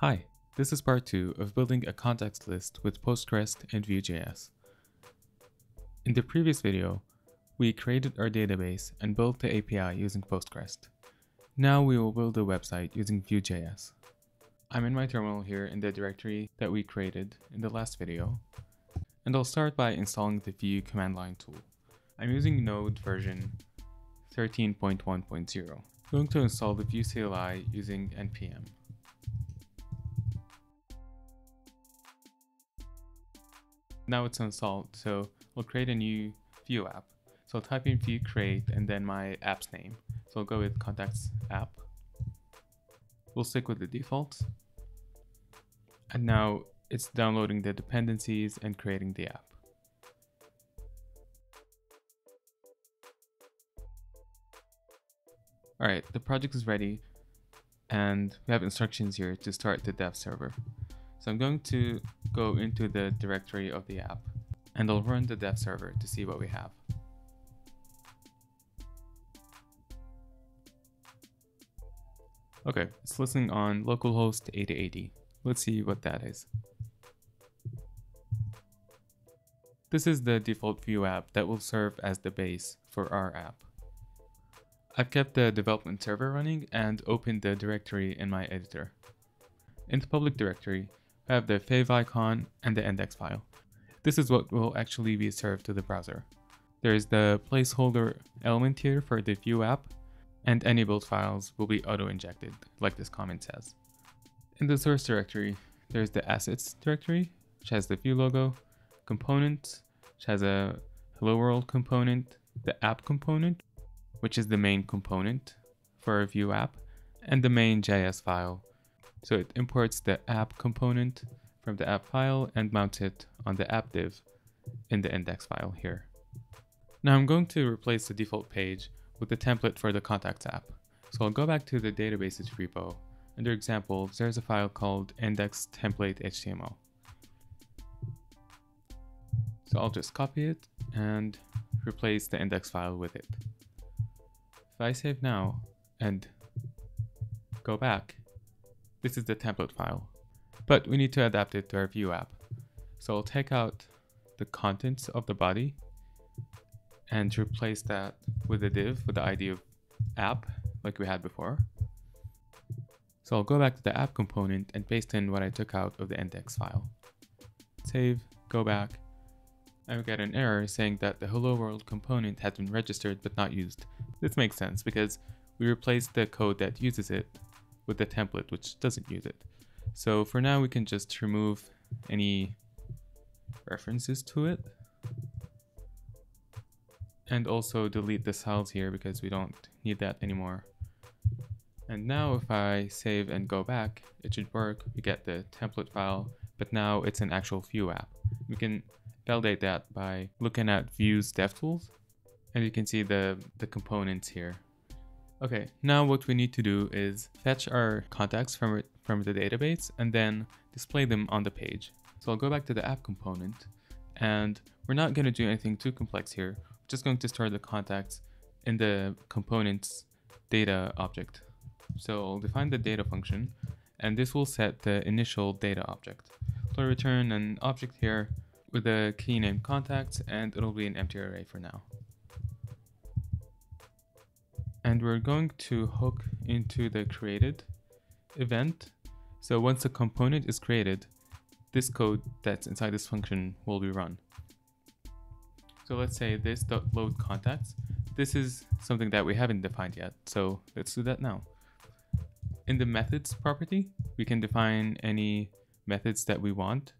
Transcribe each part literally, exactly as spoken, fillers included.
Hi, this is part two of building a context list with Postgres and Vue.js. In the previous video, we created our database and built the A P I using Postgres. Now we will build a website using Vue.js. I'm in my terminal here in the directory that we created in the last video, and I'll start by installing the Vue command line tool. I'm using Node version thirteen point one point zero. I'm going to install the Vue C L I using N P M. Now it's installed, so we'll create a new Vue app. So I'll type in Vue create and then my app's name. So I'll go with contacts app. We'll stick with the defaults. And now it's downloading the dependencies and creating the app. All right, the project is ready and we have instructions here to start the dev server. So I'm going to go into the directory of the app and I'll run the dev server to see what we have. Okay, it's listening on localhost eighty eighty. Let's see what that is. This is the default Vue app that will serve as the base for our app. I've kept the development server running and opened the directory in my editor. In the public directory, I have the fav icon and the index file. This is what will actually be served to the browser. There is the placeholder element here for the Vue app, and any build files will be auto-injected, like this comment says. In the source directory, there is the assets directory, which has the Vue logo, components, which has a hello world component, the app component, which is the main component for a Vue app, and the main J S file. So it imports the app component from the app file and mounts it on the app div in the index file here. Now I'm going to replace the default page with the template for the contacts app. So I'll go back to the databases repo. Under examples, there's a file called index template H T M L. So I'll just copy it and replace the index file with it. If I save now and go back, this is the template file, but we need to adapt it to our Vue app. So I'll take out the contents of the body and replace that with a div with the I D of app like we had before. So I'll go back to the app component and paste in what I took out of the index file. Save, go back, and we get an error saying that the hello world component has been registered but not used. This makes sense because we replaced the code that uses it with the template which doesn't use it. So for now we can just remove any references to it and also delete the cells here because we don't need that anymore. And now if I save and go back, it should work. We get the template file, but now it's an actual Vue app. We can validate that by looking at Vue's DevTools, and you can see the, the components here. Okay, now what we need to do is fetch our contacts from, from the database and then display them on the page. So I'll go back to the app component, and we're not going to do anything too complex here. We're just going to store the contacts in the components data object. So I'll define the data function, and this will set the initial data object. So I'll return an object here with a key named contacts, and it'll be an empty array for now. And we're going to hook into the created event. So once a component is created, this code that's inside this function will be run. So let's say this .load contacts. This is something that we haven't defined yet, so let's do that now. In the methods property, we can define any methods that we want.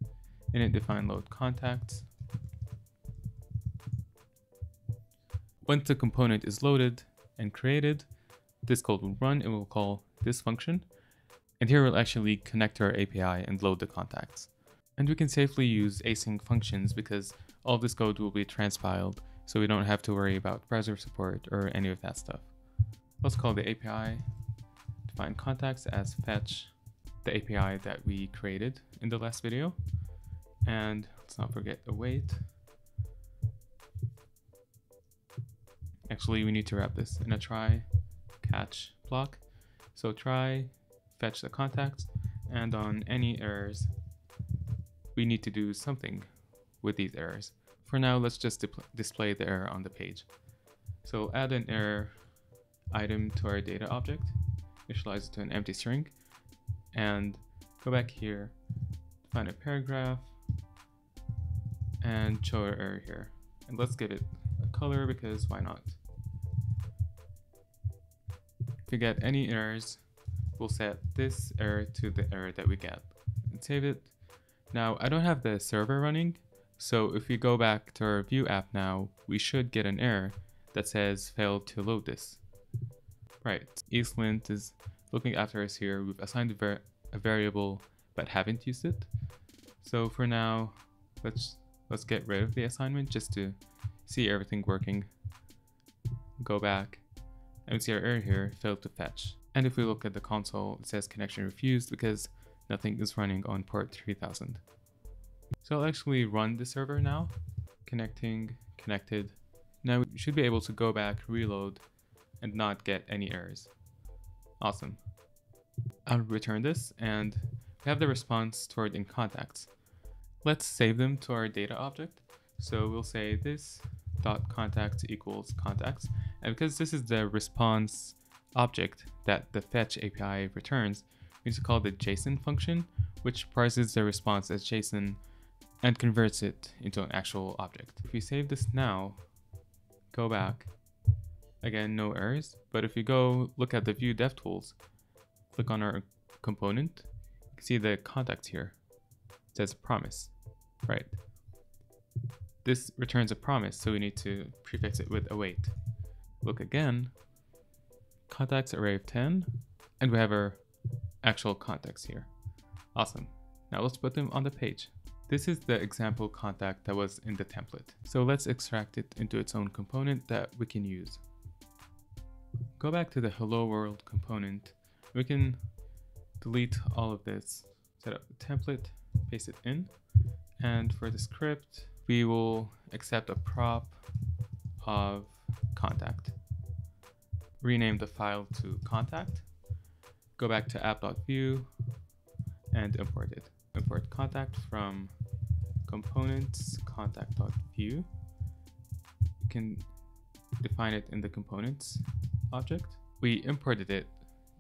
In it, define load contacts. Once the component is loaded and created, this code will run. It will call this function, and here we'll actually connect to our A P I and load the contacts. And we can safely use async functions because all this code will be transpiled, so we don't have to worry about browser support or any of that stuff. Let's call the A P I, define contacts as fetch the A P I that we created in the last video, and let's not forget await. Actually, we need to wrap this in a try catch block. So try, fetch the contacts, and on any errors, we need to do something with these errors. For now, let's just display the error on the page. So add an error item to our data object, initialize it to an empty string, and go back here, find a paragraph, and show our error here. And let's give it a color because why not? If we get any errors, we'll set this error to the error that we get and save it. Now, I don't have the server running, so if we go back to our Vue app now, we should get an error that says failed to load this. Right, ESLint is looking after us here. We've assigned a, var a variable, but haven't used it. So for now, let's let's get rid of the assignment just to see everything working. Go back and we see our error here, failed to fetch. And if we look at the console, it says connection refused because nothing is running on port three thousand. So I'll actually run the server now. Connecting, connected. Now we should be able to go back, reload, and not get any errors. Awesome. I'll return this and we have the response stored in contacts. Let's save them to our data object. So we'll say this dot contacts equals contacts. And because this is the response object that the fetch A P I returns, we need to call the JSON function, which parses the response as JSON and converts it into an actual object. If we save this now, go back, again, no errors. But if you go look at the Vue DevTools, click on our component, you can see the contacts here. It says promise, right? This returns a promise, so we need to prefix it with await. Look again, contacts array of ten, and we have our actual contacts here. Awesome. Now let's put them on the page. This is the example contact that was in the template. So let's extract it into its own component that we can use. Go back to the hello world component. We can delete all of this, set up the template, paste it in. And for the script, we will accept a prop of contact. Rename the file to contact. Go back to app.vue and import it. Import contact from components contact.vue. You can define it in the components object. We imported it,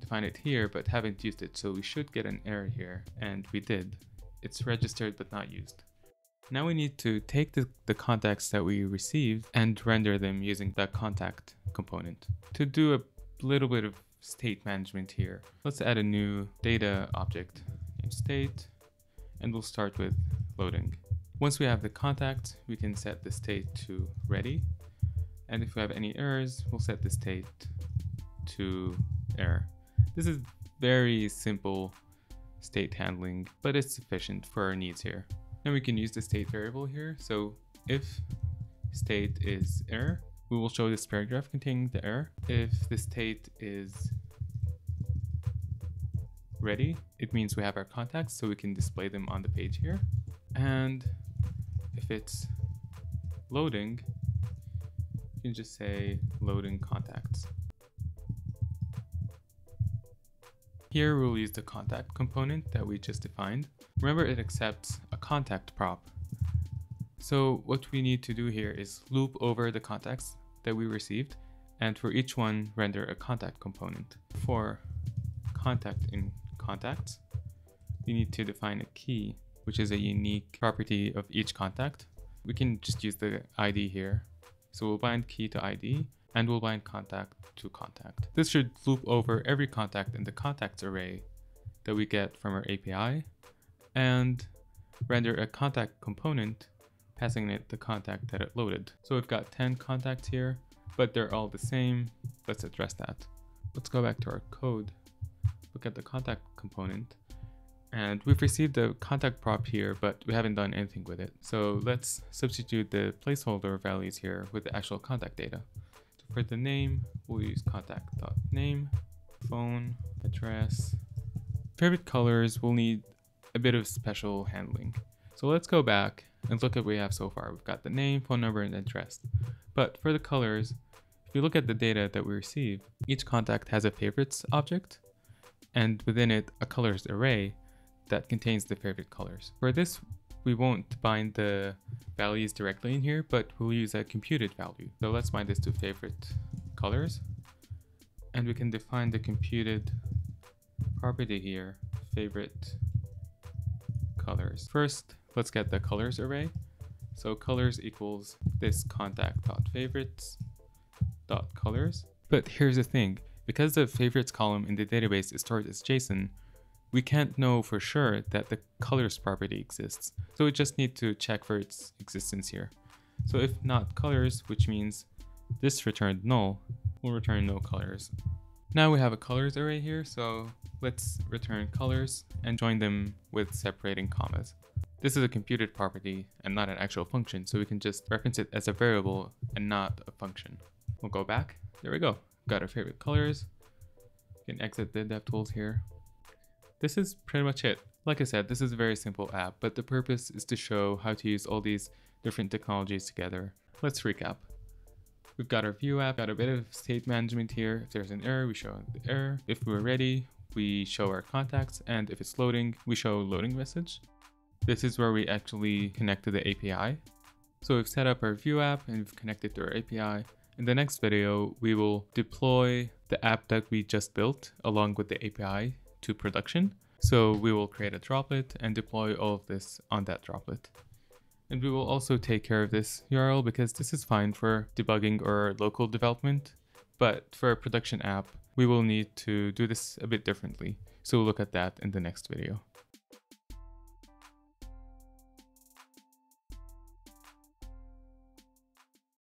define it here, but haven't used it, so we should get an error here, and we did. It's registered but not used. Now we need to take the, the contacts that we received and render them using the contact component. To do a little bit of state management here, let's add a new data object named state, and we'll start with loading. Once we have the contact, we can set the state to ready. And if we have any errors, we'll set the state to error. This is very simple state handling, but it's sufficient for our needs here. Now we can use the state variable here. So if state is error, we will show this paragraph containing the error. If the state is ready, it means we have our contacts, so we can display them on the page here. And if it's loading, you can just say loading contacts. Here we'll use the contact component that we just defined. Remember, it accepts a contact prop. So what we need to do here is loop over the contacts that we received, and for each one, render a contact component. For contact in contacts, we need to define a key, which is a unique property of each contact. We can just use the I D here. So we'll bind key to I D, and we'll bind contact to contact. This should loop over every contact in the contacts array that we get from our A P I and render a contact component, passing it the contact that it loaded. So we've got ten contacts here, but they're all the same. Let's address that. Let's go back to our code, look at the contact component, and we've received the contact prop here, but we haven't done anything with it. So let's substitute the placeholder values here with the actual contact data. For the name, we'll use contact.name, phone, address. Favorite colors will need a bit of special handling. So let's go back and look at what we have so far. We've got the name, phone number, and address. But for the colors, if you look at the data that we receive, each contact has a favorites object, and within it, a colors array that contains the favorite colors. For this, we won't bind the values directly in here, but we'll use a computed value. So let's bind this to favorite colors, and we can define the computed property here, favorite colors. First, let's get the colors array. So colors equals this contact.favorites.colors. But here's the thing, because the favorites column in the database is stored as JSON, we can't know for sure that the colors property exists. So we just need to check for its existence here. So if not colors, which means this returned null, we'll return no colors. Now we have a colors array here. So let's return colors and join them with separating commas. This is a computed property and not an actual function. So we can just reference it as a variable and not a function. We'll go back. There we go. Got our favorite colors. We can exit the DevTools here. This is pretty much it. Like I said, this is a very simple app, but the purpose is to show how to use all these different technologies together. Let's recap. We've got our Vue app, got a bit of state management here. If there's an error, we show the error. If we're ready, we show our contacts. And if it's loading, we show loading message. This is where we actually connect to the A P I. So we've set up our Vue app and we've connected to our A P I. In the next video, we will deploy the app that we just built along with the A P I to production. So we will create a droplet and deploy all of this on that droplet. And we will also take care of this U R L because this is fine for debugging or local development. But for a production app, we will need to do this a bit differently. So we'll look at that in the next video.